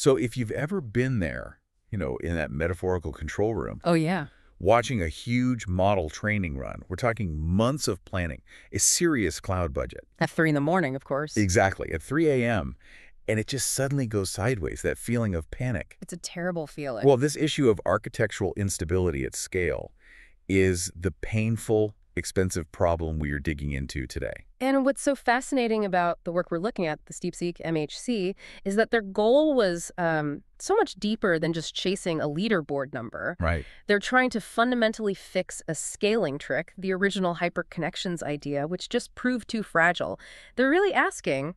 So if you've ever been there, you know, in that metaphorical control room. Oh, yeah. Watching a huge model training run. We're talking months of planning, a serious cloud budget. At 3 in the morning, of course. Exactly. At 3 a.m. And it just suddenly goes sideways, that feeling of panic. It's a terrible feeling. Well, this issue of architectural instability at scale is the painful, expensive problem we are digging into today. And what's so fascinating about the work we're looking at, the DeepSeek MHC, is that their goal was so much deeper than just chasing a leaderboard number. Right. They're trying to fundamentally fix a scaling trick, the original hyper-connections idea, which just proved too fragile. They're really asking,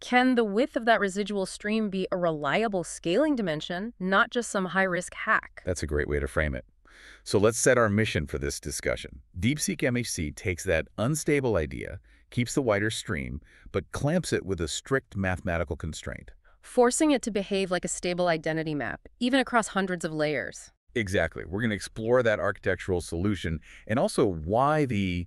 can the width of that residual stream be a reliable scaling dimension, not just some high-risk hack? That's a great way to frame it. So let's set our mission for this discussion. DeepSeek MHC takes that unstable idea, keeps the wider stream, but clamps it with a strict mathematical constraint. Forcing it to behave like a stable identity map, even across hundreds of layers. Exactly. We're going to explore that architectural solution and also why the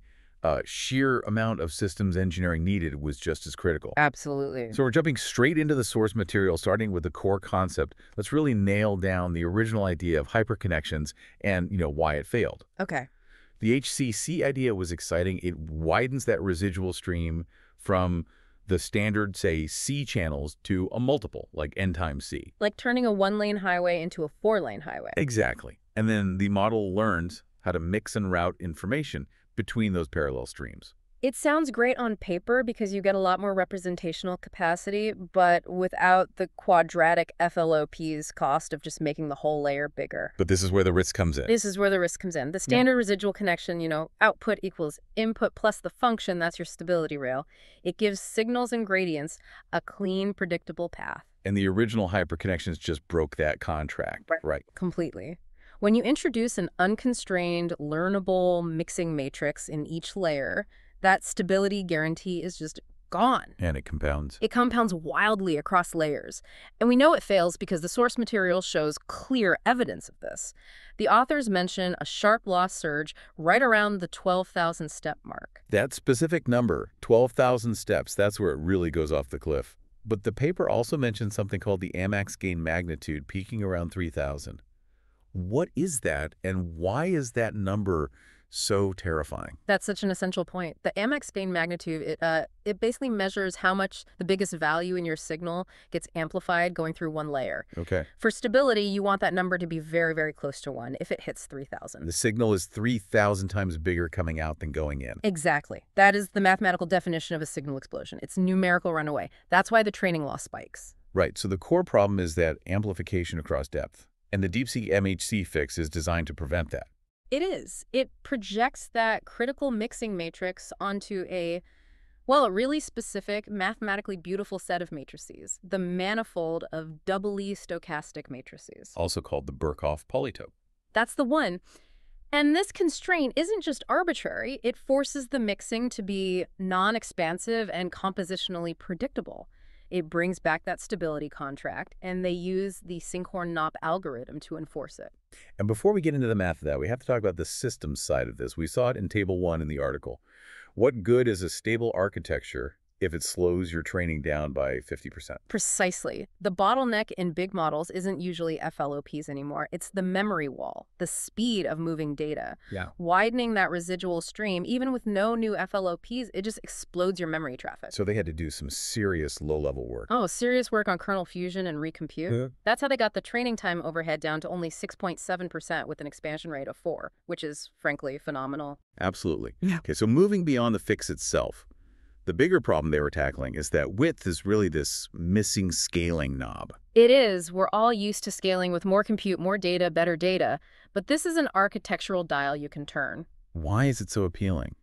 sheer amount of systems engineering needed was just as critical. Absolutely. So we're jumping straight into the source material, starting with the core concept. Let's really nail down the original idea of hyperconnections and, you know, why it failed. Okay. The HCC idea was exciting. It widens that residual stream from the standard, say, C channels to a multiple, like n times C. Like turning a 1-lane highway into a 4-lane highway. Exactly. And then the model learns how to mix and route information between those parallel streams. It sounds great on paper because you get a lot more representational capacity, but without the quadratic FLOP's cost of just making the whole layer bigger. But this is where the risk comes in. This is where the risk comes in. The standard residual connection, you know, output equals input plus the function, that's your stability rail. It gives signals and gradients a clean, predictable path. And the original hyperconnections just broke that contract, right? Completely. When you introduce an unconstrained, learnable mixing matrix in each layer, that stability guarantee is just gone. And it compounds. It compounds wildly across layers. And we know it fails because the source material shows clear evidence of this. The authors mention a sharp loss surge right around the 12,000 step mark. That specific number, 12,000 steps, that's where it really goes off the cliff. But the paper also mentions something called the Amax gain magnitude peaking around 3,000. What is that, and why is that number so terrifying? That's such an essential point. The Amax gain magnitude, it basically measures how much the biggest value in your signal gets amplified going through one layer. Okay. For stability, you want that number to be very, very close to 1 if it hits 3,000. The signal is 3,000 times bigger coming out than going in. Exactly. That is the mathematical definition of a signal explosion. It's numerical runaway. That's why the training loss spikes. Right. So the core problem is that amplification across depth. And the DeepSeek MHC fix is designed to prevent that. It is. It projects that critical mixing matrix onto a, well, a really specific, mathematically beautiful set of matrices, the manifold of doubly stochastic matrices. Also called the Birkhoff polytope. That's the one. And this constraint isn't just arbitrary. It forces the mixing to be non-expansive and compositionally predictable. It brings back that stability contract, and they use the Sinkhorn-Knopp algorithm to enforce it. And before we get into the math of that, we have to talk about the systems side of this. We saw it in Table 1 in the article. What good is a stable architecture if it slows your training down by 50%? Precisely. The bottleneck in big models isn't usually FLOPs anymore. It's the memory wall, the speed of moving data. Yeah. Widening that residual stream, even with no new FLOPs, it just explodes your memory traffic. So they had to do some serious low-level work. Oh, serious work on kernel fusion and recompute. Yeah. That's how they got the training time overhead down to only 6.7% with an expansion rate of 4, which is, frankly, phenomenal. Absolutely. Yeah. Okay, so moving beyond the fix itself, the bigger problem they were tackling is that width is really this missing scaling knob. It is. We're all used to scaling with more compute, more data, better data. But this is an architectural dial you can turn. Why is it so appealing?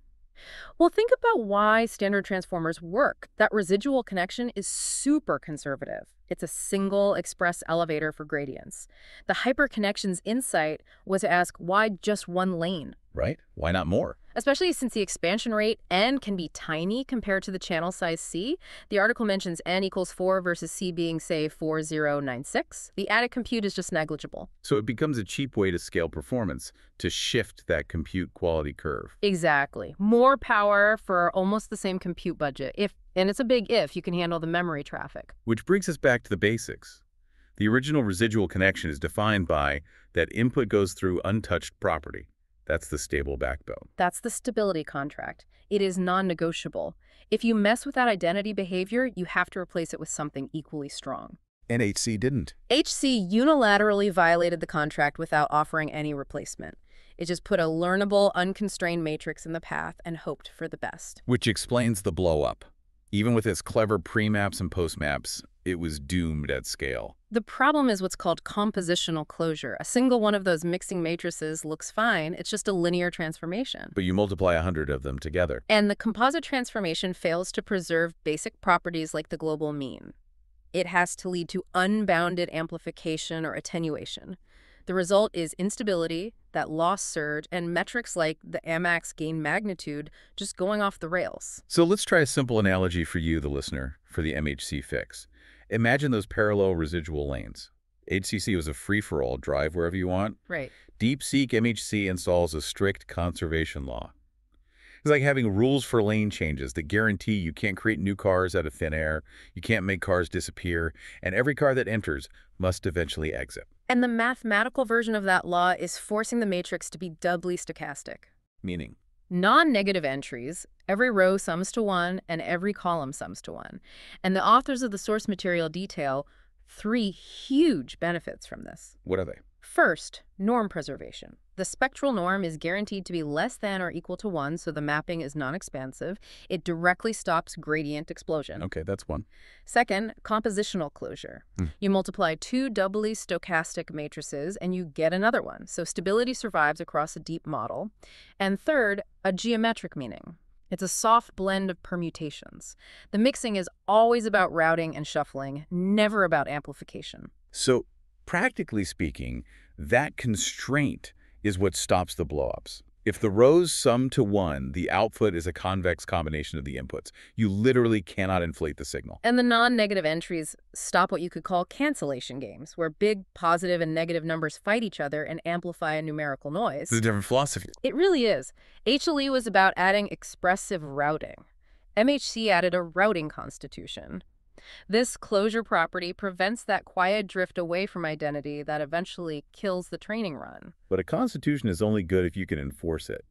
Well, think about why standard transformers work. That residual connection is super conservative. It's a single express elevator for gradients. The hyperconnections insight was to ask, why just one lane? Right? Why not more? Especially since the expansion rate n can be tiny compared to the channel size c. The article mentions n equals 4 versus c being, say, 4096. The added compute is just negligible. So it becomes a cheap way to scale performance, to shift that compute quality curve. Exactly. More power for almost the same compute budget. And it's a big if you can handle the memory traffic. Which brings us back to the basics. The original residual connection is defined by that input goes through untouched property. That's the stable backbone. That's the stability contract. It is non-negotiable. If you mess with that identity behavior, you have to replace it with something equally strong. And HC didn't. HC unilaterally violated the contract without offering any replacement. It just put a learnable, unconstrained matrix in the path and hoped for the best. Which explains the blow-up. Even with its clever pre-maps and post-maps, it was doomed at scale. The problem is what's called compositional closure. A single one of those mixing matrices looks fine. It's just a linear transformation. But you multiply 100 of them together. And the composite transformation fails to preserve basic properties like the global mean. It has to lead to unbounded amplification or attenuation. The result is instability, that loss surge, and metrics like the Amax gain magnitude just going off the rails. So let's try a simple analogy for you, the listener, for the MHC fix. Imagine those parallel residual lanes. HCC was a free-for-all, drive wherever you want. Right. DeepSeek MHC installs a strict conservation law. It's like having rules for lane changes that guarantee you can't create new cars out of thin air, you can't make cars disappear, and every car that enters must eventually exit. And the mathematical version of that law is forcing the matrix to be doubly stochastic. Meaning? Non-negative entries, every row sums to 1 and every column sums to 1. And the authors of the source material detail 3 huge benefits from this. What are they? First, norm preservation. The spectral norm is guaranteed to be less than or equal to 1, so the mapping is non-expansive. It directly stops gradient explosion. Okay, that's one. Second, compositional closure. You multiply 2 doubly stochastic matrices and you get another one, so stability survives across a deep model. And third, a geometric meaning. It's a soft blend of permutations. The mixing is always about routing and shuffling, never about amplification. So, practically speaking, that constraint is what stops the blowups. If the rows sum to 1, the output is a convex combination of the inputs. You literally cannot inflate the signal. And the non-negative entries stop what you could call cancellation games, where big positive and negative numbers fight each other and amplify a numerical noise. It's a different philosophy. It really is. HLE was about adding expressive routing. MHC added a routing constitution. This closure property prevents that quiet drift away from identity that eventually kills the training run. But a constitution is only good if you can enforce it.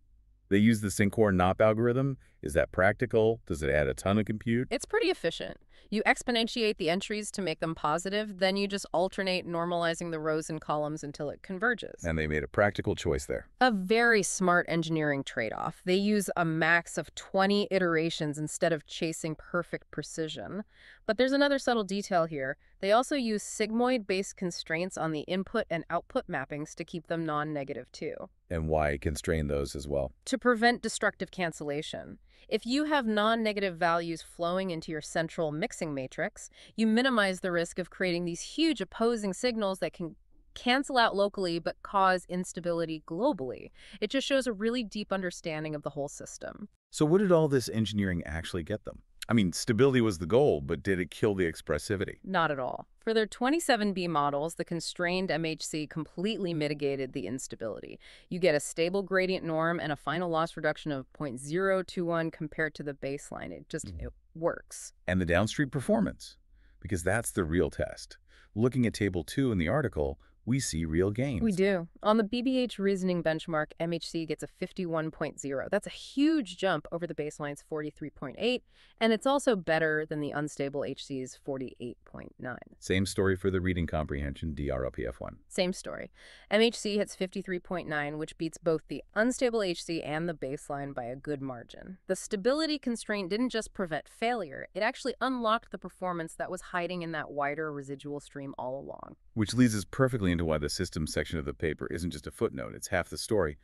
They use the Sinkhorn-Knopp algorithm. Is that practical? Does it add a ton of compute? It's pretty efficient. You exponentiate the entries to make them positive, then you just alternate normalizing the rows and columns until it converges. And they made a practical choice there. A very smart engineering trade-off. They use a max of 20 iterations instead of chasing perfect precision. But there's another subtle detail here. They also use sigmoid-based constraints on the input and output mappings to keep them non-negative too. And why constrain those as well? To prevent destructive cancellation. If you have non-negative values flowing into your central mixing matrix, you minimize the risk of creating these huge opposing signals that can cancel out locally but cause instability globally. It just shows a really deep understanding of the whole system. So what did all this engineering actually get them? I mean, stability was the goal, but did it kill the expressivity? Not at all. For their 27B models, the constrained MHC completely mitigated the instability. You get a stable gradient norm and a final loss reduction of 0.021 compared to the baseline. It works. And the downstream performance, because that's the real test. Looking at Table 2 in the article, we see real gains. We do. On the BBH reasoning benchmark, MHC gets a 51.0. That's a huge jump over the baseline's 43.8, and it's also better than the unstable HC's 48.9. Same story for the reading comprehension, DROPF1. Same story. MHC hits 53.9, which beats both the unstable HC and the baseline by a good margin. The stability constraint didn't just prevent failure. It actually unlocked the performance that was hiding in that wider residual stream all along. Which leads us perfectly into why the systems section of the paper isn't just a footnote, it's half the story.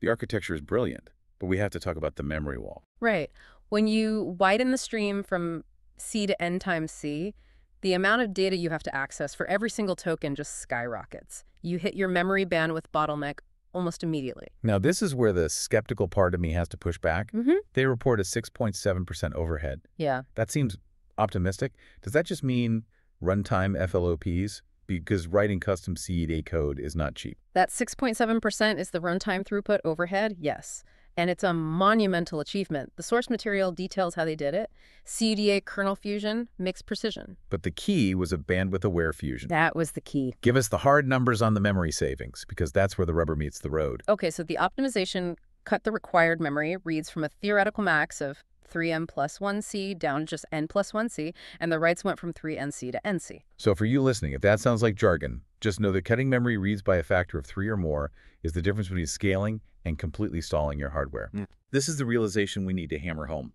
The architecture is brilliant, but we have to talk about the memory wall. Right. When you widen the stream from C to N times C, the amount of data you have to access for every single token just skyrockets. You hit your memory bandwidth bottleneck almost immediately. Now, this is where the skeptical part of me has to push back. They report a 6.7% overhead. Yeah. That seems optimistic. Does that just mean runtime FLOPs? Because writing custom CUDA code is not cheap. That 6.7% is the runtime throughput overhead, yes. and it's a monumental achievement. The source material details how they did it. CUDA kernel fusion, mixed precision. But the key was a bandwidth-aware fusion. That was the key. Give us the hard numbers on the memory savings, because that's where the rubber meets the road. Okay, so the optimization cut the required memory reads from a theoretical max of 3n+1c down to just n+1c, and the writes went from 3nc to nc. So for you listening, if that sounds like jargon, just know that cutting memory reads by a factor of 3 or more is the difference between scaling and completely stalling your hardware. Mm. This is the realization we need to hammer home.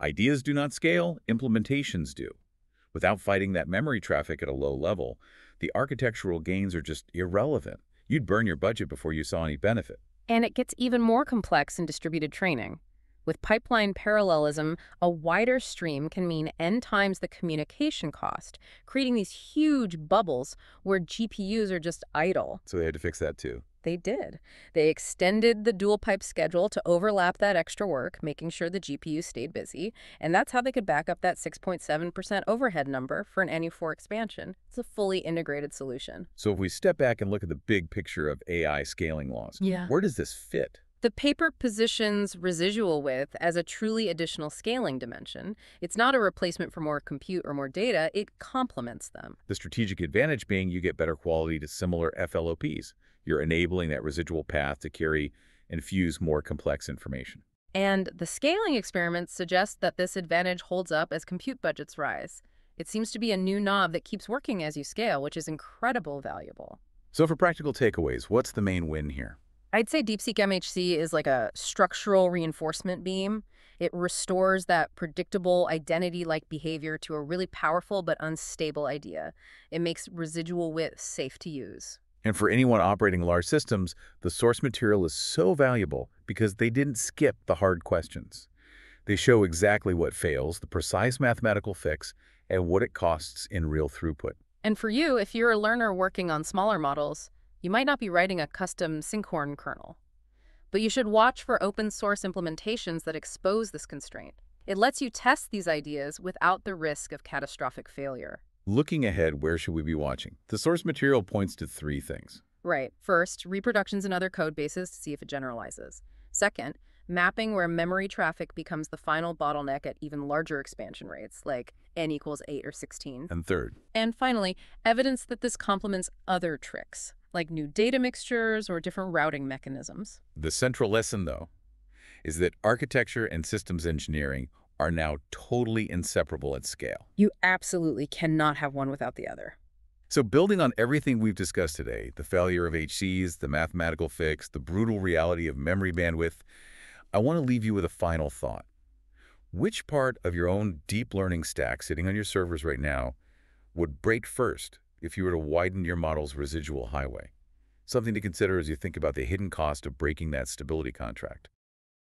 Ideas do not scale, implementations do. Without fighting that memory traffic at a low level, the architectural gains are just irrelevant. You'd burn your budget before you saw any benefit. And it gets even more complex in distributed training. With pipeline parallelism, a wider stream can mean n times the communication cost, creating these huge bubbles where GPUs are just idle. So they had to fix that too. They did. They extended the dual pipe schedule to overlap that extra work, making sure the GPU stayed busy. And that's how they could back up that 6.7% overhead number for an NU4 expansion. It's a fully integrated solution. So if we step back and look at the big picture of AI scaling laws, where does this fit? The paper positions residual width as a truly additional scaling dimension. It's not a replacement for more compute or more data. It complements them. The strategic advantage being you get better quality to similar FLOPs. You're enabling that residual path to carry and fuse more complex information. And the scaling experiments suggest that this advantage holds up as compute budgets rise. It seems to be a new knob that keeps working as you scale, which is incredibly valuable. So for practical takeaways, what's the main win here? I'd say DeepSeek MHC is like a structural reinforcement beam. It restores that predictable identity-like behavior to a really powerful but unstable idea. It makes residual width safe to use. And for anyone operating large systems, the source material is so valuable because they didn't skip the hard questions. They show exactly what fails, the precise mathematical fix, and what it costs in real throughput. And for you, if you're a learner working on smaller models, you might not be writing a custom Sinkhorn kernel, but you should watch for open source implementations that expose this constraint. It lets you test these ideas without the risk of catastrophic failure. Looking ahead, where should we be watching? The source material points to three things. Right. First, reproductions in other code bases to see if it generalizes. Second, mapping where memory traffic becomes the final bottleneck at even larger expansion rates, like n = 8 or 16. And third. And finally, evidence that this complements other tricks, like new data mixtures or different routing mechanisms. The central lesson, though, is that architecture and systems engineering are now totally inseparable at scale. You absolutely cannot have one without the other. So building on everything we've discussed today, the failure of HCs, the mathematical fix, the brutal reality of memory bandwidth, I want to leave you with a final thought. Which part of your own deep learning stack sitting on your servers right now would break first if you were to widen your model's residual highway? Something to consider as you think about the hidden cost of breaking that stability contract.